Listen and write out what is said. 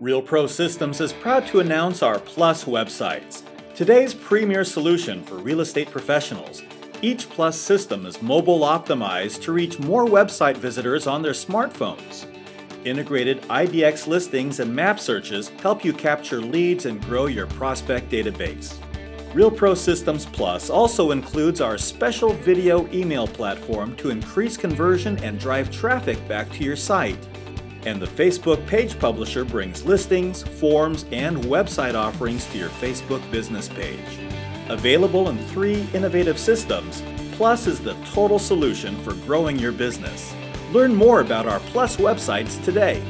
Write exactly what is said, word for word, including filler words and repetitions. RealPro Systems is proud to announce our Plus websites, today's premier solution for real estate professionals. Each Plus system is mobile optimized to reach more website visitors on their smartphones. Integrated I D X listings and map searches help you capture leads and grow your prospect database. RealPro Systems Plus also includes our special video email platform to increase conversion and drive traffic back to your site. And the Facebook page publisher brings listings, forms, and website offerings to your Facebook business page. Available in three innovative systems, Plus is the total solution for growing your business. Learn more about our Plus websites today.